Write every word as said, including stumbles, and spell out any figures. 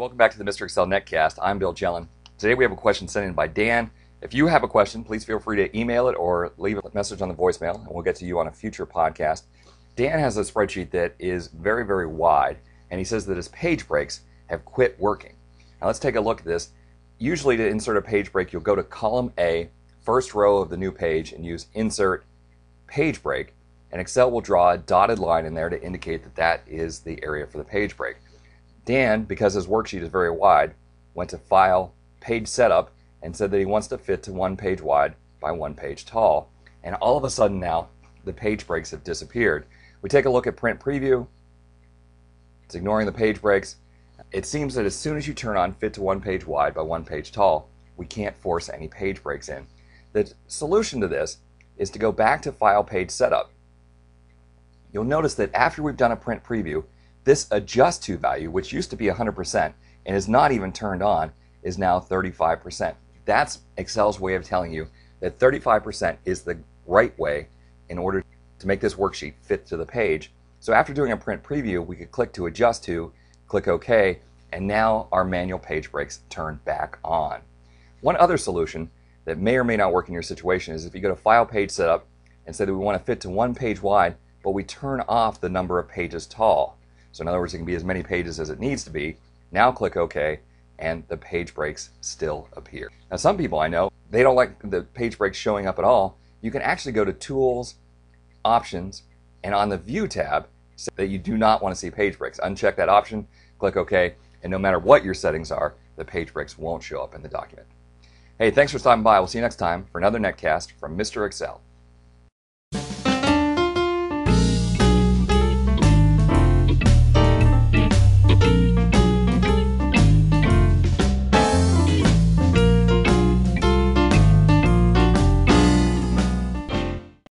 welcome back to the Mister Excel Netcast. I'm Bill Jelen. Today we have a question sent in by Dan. If you have a question, please feel free to email it or leave a message on the voicemail, and we'll get to you on a future podcast. Dan has a spreadsheet that is very, very wide, and he says that his page breaks have quit working. Now let's take a look at this. Usually to insert a page break, you'll go to column A, first row of the new page, and use insert page break, and Excel will draw a dotted line in there to indicate that that is the area for the page break. Dan, because his worksheet is very wide, went to File, Page Setup, and said that he wants to fit to one page wide by one page tall. And all of a sudden now, the page breaks have disappeared. We take a look at Print Preview. It's ignoring the page breaks. It seems that as soon as you turn on fit to one page wide by one page tall, we can't force any page breaks in. The solution to this is to go back to File, Page Setup. You'll notice that after we've done a print preview, this adjust to value, which used to be one hundred percent and is not even turned on, is now thirty-five percent. That's Excel's way of telling you that thirty-five percent is the right way in order to make this worksheet fit to the page. So after doing a print preview, we could click to adjust to, click OK, and now our manual page breaks turn back on. One other solution that may or may not work in your situation is if you go to File, Page Setup and say that we want to fit to one page wide, but we turn off the number of pages tall. So in other words, it can be as many pages as it needs to be. Now click OK, and the page breaks still appear. Now some people I know, they don't like the page breaks showing up at all. You can actually go to Tools, Options, and on the View tab, say that you do not want to see page breaks. Uncheck that option, click OK, and no matter what your settings are, the page breaks won't show up in the document. Hey, thanks for stopping by. We'll see you next time for another Netcast from Mister Excel.